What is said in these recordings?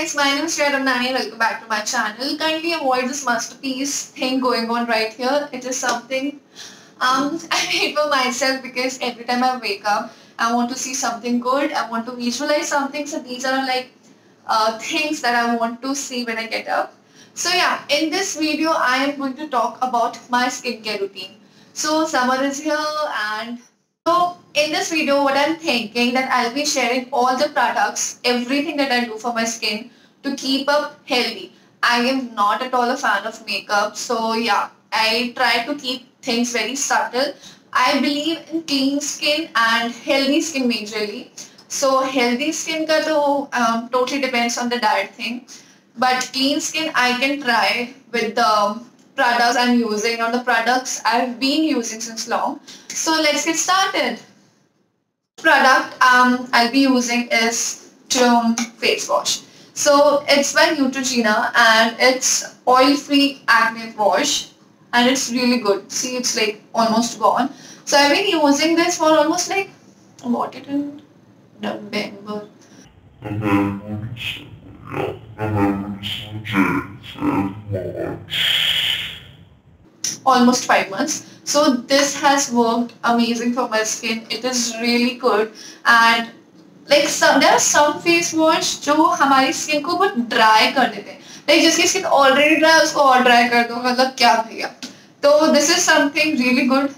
guys, my name is Riya Ramnani and welcome back to my channel. Kindly avoid this masterpiece thing going on right here. It is something I hate for myself because every time I wake up, I want to see something good. I want to visualize something. So these are like things that I want to see when I get up. So yeah, in this video, I am going to talk about my skincare routine. So summer is here and so in this video what I'm thinking that I'll be sharing all the products, everything that I do for my skin to keep up healthy. I am not at all a fan of makeup, so yeah, I try to keep things very subtle. I believe in clean skin and healthy skin majorly. So healthy skin ka toh, totally depends on the diet thing, but clean skin I can try with the products I'm using or the products I've been using since long. So let's get started. Product I'll be using is Tvakh face wash. So it's by Neutrogena and it's oil-free acne wash and it's really good. See, it's like almost gone. So I've been using this for almost like I bought it in November. Almost 5 months. So this has worked amazing for my skin. It is really good and like there are some face wash जो हमारी skin को बहुत dry कर देते हैं. Like जिसकी skin already dry उसको और dry कर दो, मतलब क्या भैया. So this is something really good.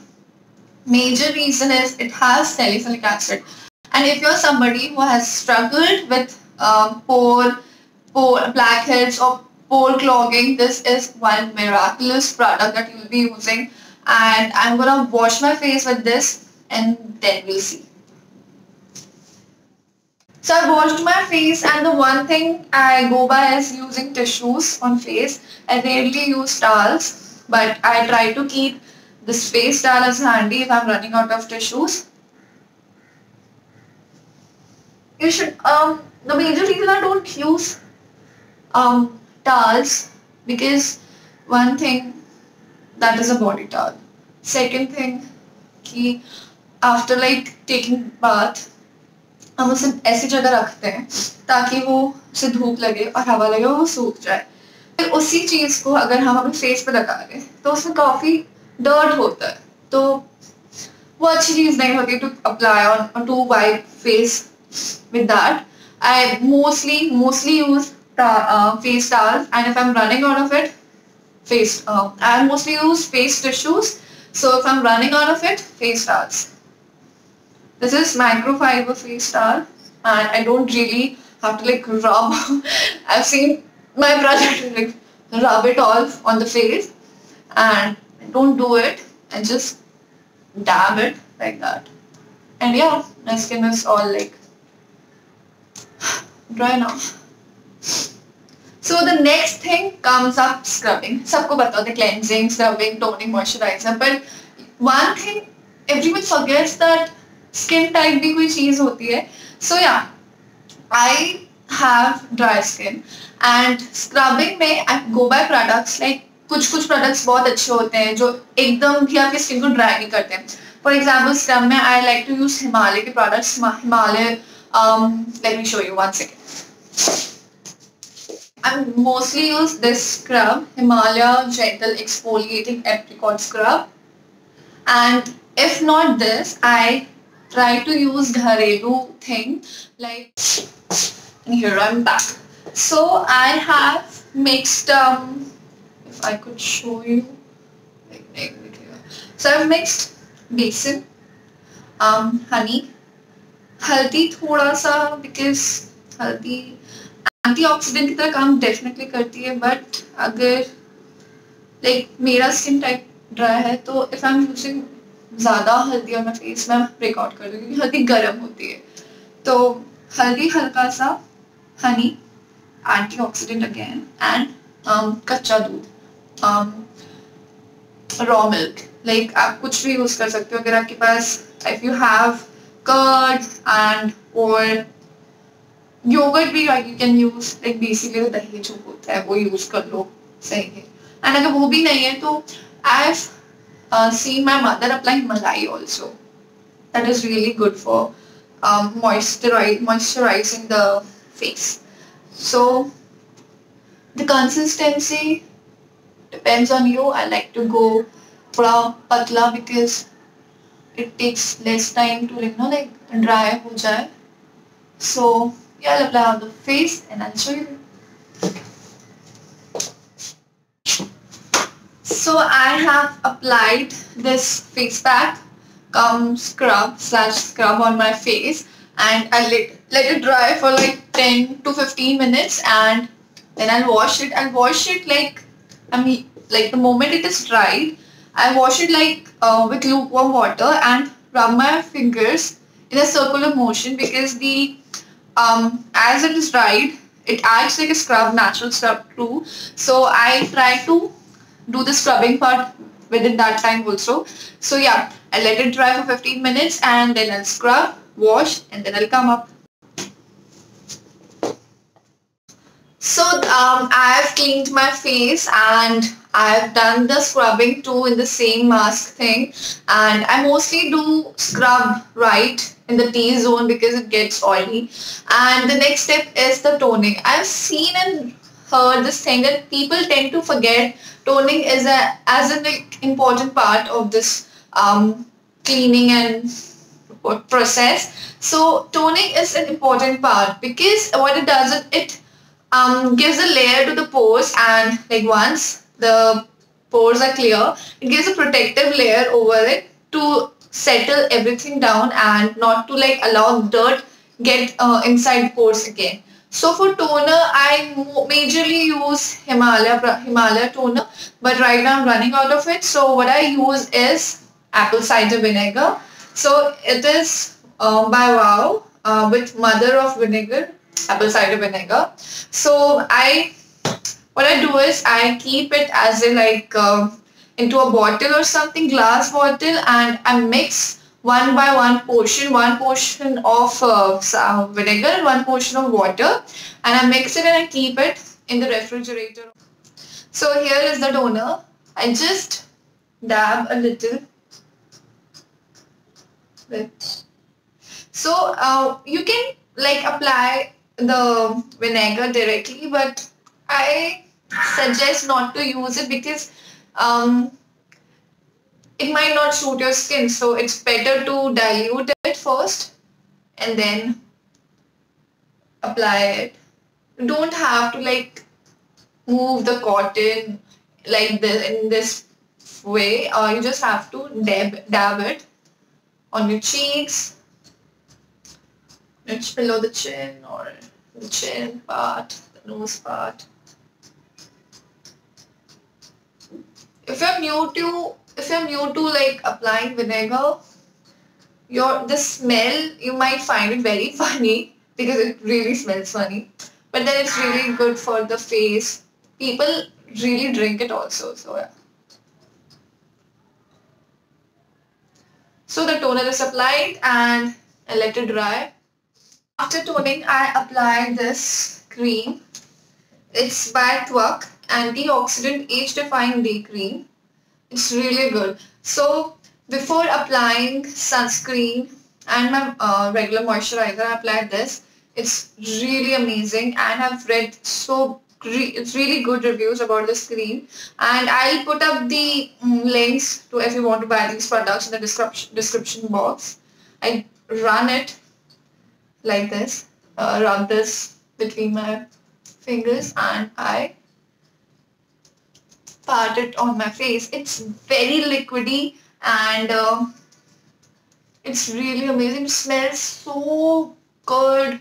Major reason is it has salicylic acid. And if you're somebody who has struggled with pore blackheads or pore clogging, this is one miraculous product that you'll be using. And I'm gonna wash my face with this and then we'll see. So I washed my face and the one thing I go by is using tissues on face. I rarely use towels, but I try to keep this face towel as handy if I'm running out of tissues. You should the major reason I don't use towels because one thing, that is a body towel. Second thing, कि after like taking bath, हम उसे ऐसी जगह रखते हैं ताकि वो उसे धूप लगे और हवा लगे और वो सूख जाए. फिर उसी चीज़ को अगर हम अपने फेस पे लगा दें तो उसमें काफी डर्ट होता है, तो वो अच्छी चीज़ नहीं होती to apply on to wipe face with that. I mostly use face towels and if I'm running out of it, I mostly use face tissues, so if I'm running out of it, face towels. This is microfiber face towel and I don't really have to like rub. I've seen my product like rub it all on the face and I don't do it. I just dab it like that and yeah, my skin is all like dry now. So the next thing comes up scrubbing. Sabko batao the cleansing, scrubbing, toning, moisturizer. But one thing everyone forgets that skin type bhi koi cheez hoti hai. So yeah, I have dry skin and scrubbing mein I go by products like kuch products बहुत अच्छे होते हैं जो एकदम भी आपकी skin को dry नहीं करते हैं. For example, scrub में I like to use Himalaya के products. Himalaya, let me show you one second. I mostly use this scrub, Himalaya Gentle Exfoliating Apricot Scrub, and if not this, I try to use gharelu thing like, and here I'm back. So I have mixed, if I could show you, so I've mixed besan, honey, haldi thoda sa because haldi antioxidant की तरह काम definitely करती है, but अगर like मेरा skin type dry है तो if I'm using ज़्यादा हल्दी on my face मैं break out कर दूँगी, हल्दी गर्म होती है तो हल्दी हल्का सा, honey, antioxidant again and कच्चा दूध, raw milk. Like आप कुछ भी use कर सकते हो अगर आपके पास, if you have curd and or yogurt भी you can use, like basically दही जो होता है वो use कर लो, सही है. And अगर वो भी नहीं है तो I've seen my mother apply Himalaya also. That is really good for moisturizing the face. So the consistency depends on you. I like to go thoda patla because it takes less time to like dry ho jai. So yeah, I'll apply on the face and I'll show you. So I have applied this face pack cum scrub on my face and I let it dry for like 10 to 15 minutes and then I'll wash it. I'll wash it like, I mean, like the moment it is dried, I wash it like with lukewarm water and rub my fingers in a circular motion because the as it is dried, it acts like a scrub, natural scrub too. So I try to do the scrubbing part within that time also. So yeah, I let it dry for 15 minutes and then I'll scrub, wash, and then I'll come up. So I've cleaned my face and I've done the scrubbing too in the same mask thing, and I mostly do scrub right in the T-zone because it gets oily. And the next step is the toning. I've seen and heard this thing that people tend to forget toning is an important part of this cleaning and process. So toning is an important part because what it does is it gives a layer to the pores, and like once the pores are clear, it gives a protective layer over it to settle everything down and not to like allow dirt get inside pores again. So for toner, I majorly use Himalaya toner, but right now I'm running out of it. So what I use is apple cider vinegar. So it is by Wow with mother of vinegar, apple cider vinegar. So what I do is I keep it as a into a bottle or something, glass bottle, and I mix one by one portion of vinegar, one portion of water, and I mix it and I keep it in the refrigerator. So here is the toner. I just dab a little bit. So you can apply the vinegar directly, but I suggest not to use it because it might not suit your skin, so it's better to dilute it first and then apply it. You don't have to move the cotton in this way, or you just have to dab it on your cheeks, it's below the chin or the chin part, the nose part. If you're new to applying vinegar, the smell, you might find it very funny because it really smells funny, but then it's really good for the face. People really drink it also, so yeah. So the toner is applied and I let it dry. After toning, I apply this cream. It's by Tvakh, antioxidant age-defying day cream. It's really good. So before applying sunscreen and my regular moisturizer, I applied this. It's really amazing, and I've read it's really good reviews about this cream, and I'll put up the links to if you want to buy these products in the description box. I run it like this, rub this between my fingers, and I part it on my face. It's very liquidy and it's really amazing. It smells so good.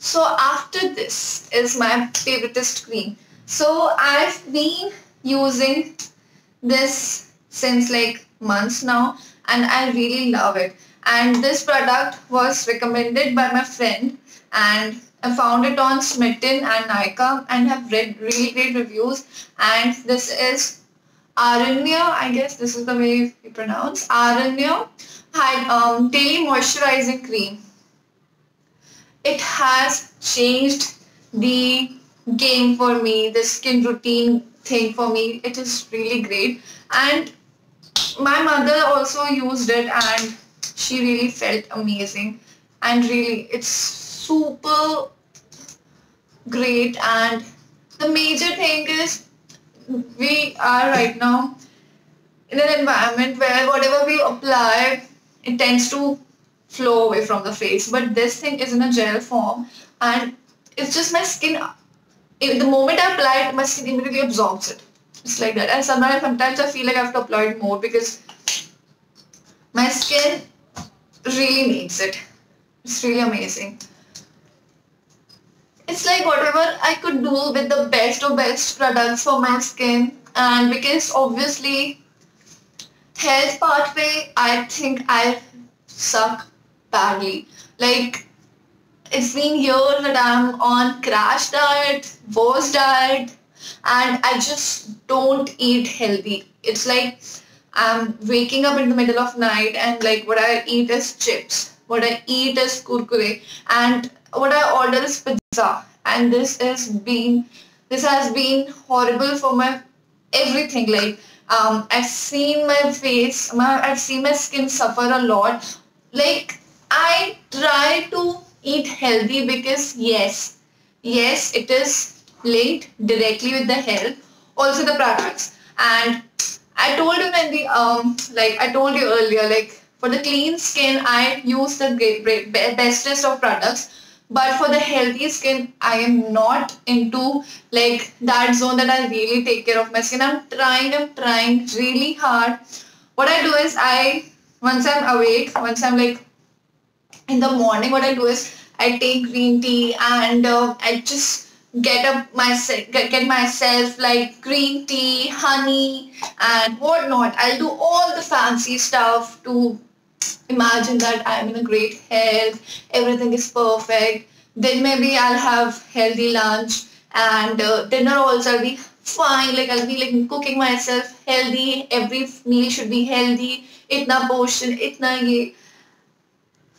So after this is my favoritest cream. So I've been using this since months now and I really love it. And this product was recommended by my friend, and I found it on Smitten and Nykaa and have read really great reviews. And this is Aaranyaa, I guess this is the way you pronounce, Aaranyaa Daily Moisturizing Cream. It has changed the game for me, the skin routine thing for me. It is really great, and my mother also used it and She really felt amazing, and really it's super great. And the major thing is we are right now in an environment where whatever we apply, it tends to flow away from the face, but this thing is in a gel form, and it's just my skin. The moment I apply it, my skin immediately absorbs it. It's like that. And sometimes I feel like I have to apply it more because my skin really needs it. It's really amazing. It's like whatever I could do with the best of best products for my skin, and because obviously health pathway, I think I suck badly. Like, it's been years that I'm on crash diet, worst diet, and I just don't eat healthy. It's like I'm waking up in the middle of night and like what I eat is chips, what I eat is kurkure, and what I order is pizza. And this has been horrible for my everything. Like I've seen my skin suffer a lot. Like I try to eat healthy because yes, it is linked directly with the health, also the products. And I told you earlier, like for the clean skin I use the bestest of products, but for the healthy skin I am not into like that zone that I really take care of my skin. I'm trying really hard. What I do is once I'm like in the morning, what I do is I take green tea and I just get myself like green tea, honey and whatnot. I'll do all the fancy stuff to imagine that I'm in a great health, everything is perfect. Then maybe I'll have healthy lunch, and dinner also I'll be fine. Like I'll be like cooking myself healthy, every meal should be healthy, itna portion, itna ye.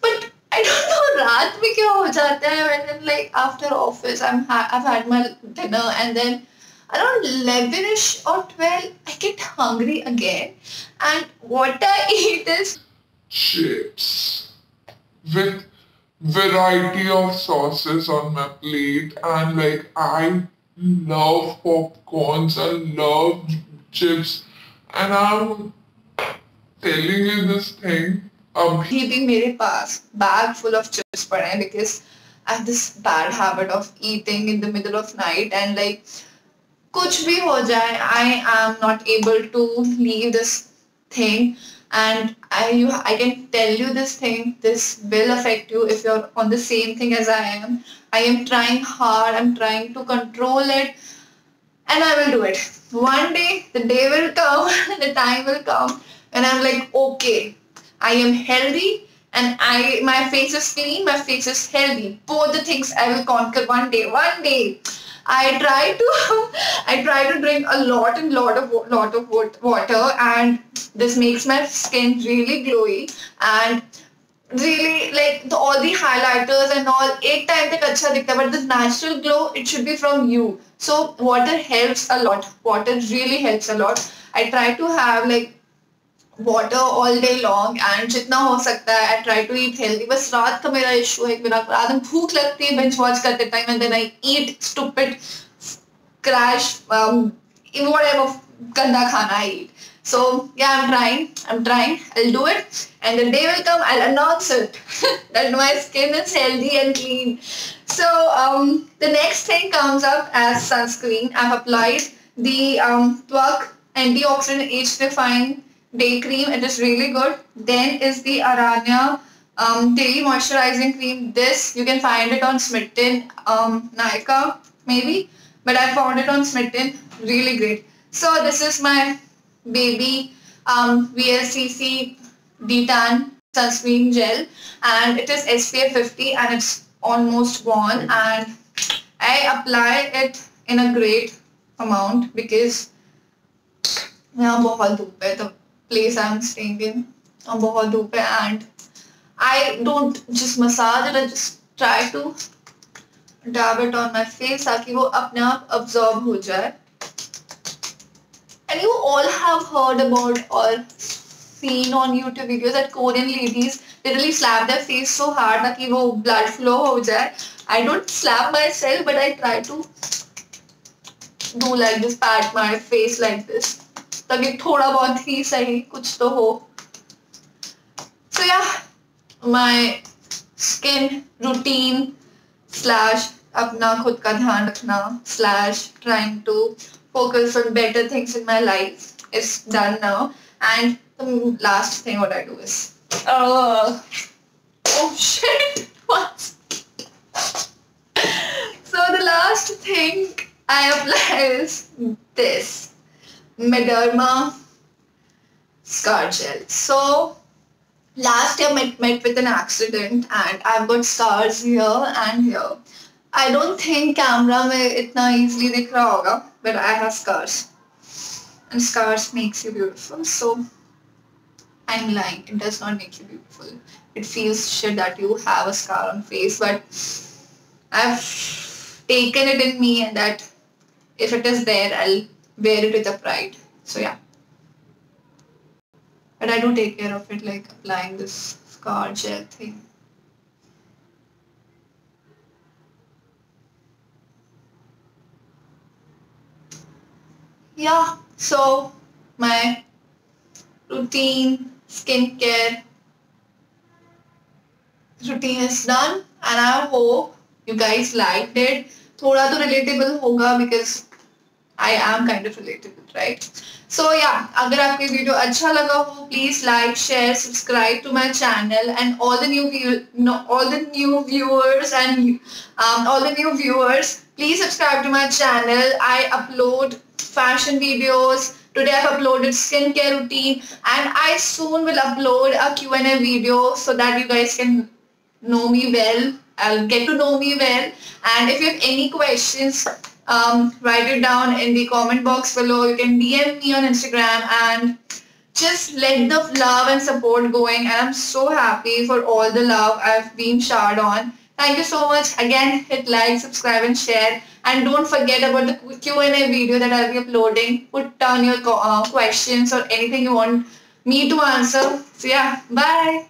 But I don't know रात में क्या हो जाता है, and then like after office I've had my dinner, and then around 11ish or 12 I get hungry again, and what I eat is chips with variety of sauces on my plate. And like I love popcorns, I love chips, and I'm telling you this thing. Keeping my bag full of chips because I have this bad habit of eating in the middle of night, and like kuch bhi ho jaye, I am not able to leave this thing. And I can tell you this thing, this will affect you if you're on the same thing as I am. I am trying hard, I'm trying to control it, and I will do it. One day, the day will come, the time will come, and I'm like, okay, I am healthy, and my face is clean, my face is healthy. Both the things I will conquer one day. One day, I try to drink a lot of water, and this makes my skin really glowy, and really like all the highlighters and all. Ek time tak acha dikhta, but this natural glow, it should be from you. So water helps a lot. Water really helps a lot. I try to have like water all day long, and jitna ho sakta hai, I try to eat healthy. But raat ka mera issue hai, raat mein bhook lagti hai binge watch karte time, and then I eat stupid crash whatever ganda khana I eat. So yeah, I'm trying, I'll do it, and the day will come, I'll announce it that my skin is healthy and clean. So the next thing comes up as sunscreen. I've applied the Tvakh antioxidant age defying day cream. It is really good. Then is the Aaranyaa daily moisturizing cream. This you can find it on Smitten, Nykaa maybe, but I found it on Smitten. Really great. So this is my baby VLCC D-Tan sunscreen gel, and it is SPF 50 and it's almost gone, and I apply it in a great amount because the place I'm staying in, and I don't just massage it, I just try to dab it on my face so that it will absorb ho jaye. And you all have heard about seen on YouTube videos that Korean ladies literally slap their face so hard that wo blood flow ho jaye. I don't slap myself, but I try to do like this, pat my face like this. ताकि थोड़ा बहुत ही सही कुछ तो हो. So yeah, my skin routine / अपना खुद का ध्यान रखना / trying to focus on better things in my life is done now. And the last thing what I do is so the last thing I apply is this Mederma scar gel. So last year I met with an accident and I've got scars here and here. I don't think camera mein itna easily dikh raha hoga, but I have scars and scars makes you beautiful. So I'm lying, it does not make you beautiful. It feels shit that you have a scar on face, but I've taken it in me and that if it is there, I'll wear it with a pride. So yeah. But I do take care of it, like applying this scar gel thing. Yeah, so my routine skincare routine is done and I hope you guys liked it. Thoda to relatable hoga because I am kind of relatable, right? So yeah, agar aapke video अच्छा लगा हो, please like, share, subscribe to my channel and all the new viewers, please subscribe to my channel. I upload fashion videos. Today I've uploaded skincare routine and I soon will upload a Q&A video so that you guys can know me well. I'll get to know me well, and if you have any questions, write it down in the comment box below. You can DM me on Instagram and just let the love and support going, and I'm so happy for all the love I've been showered on. Thank you so much. Again, hit like, subscribe and share. And don't forget about the Q&A video that I'll be uploading. Put down your questions or anything you want me to answer. So yeah, bye.